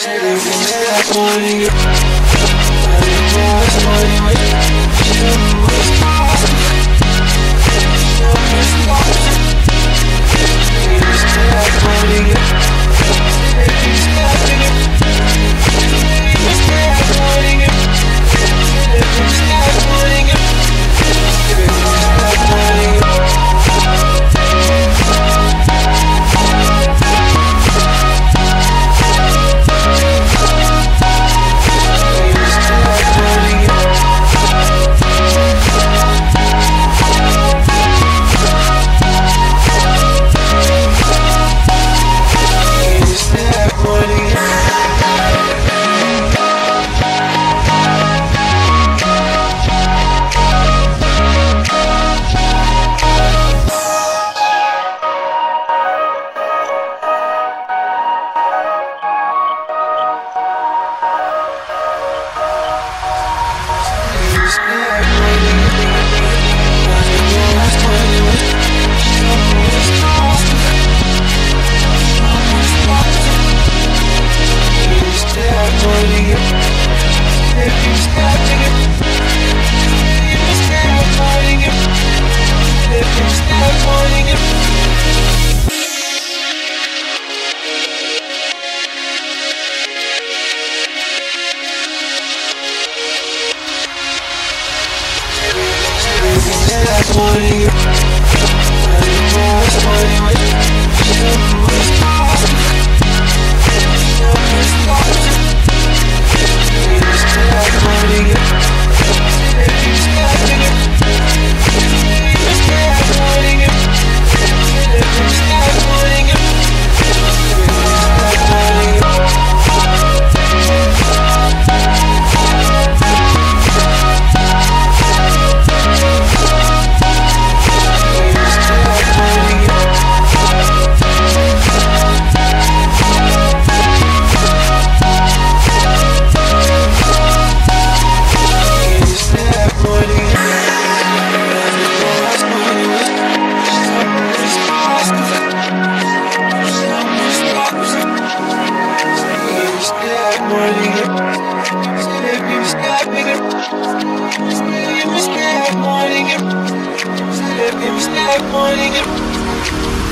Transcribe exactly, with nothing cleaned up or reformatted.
That's Morning.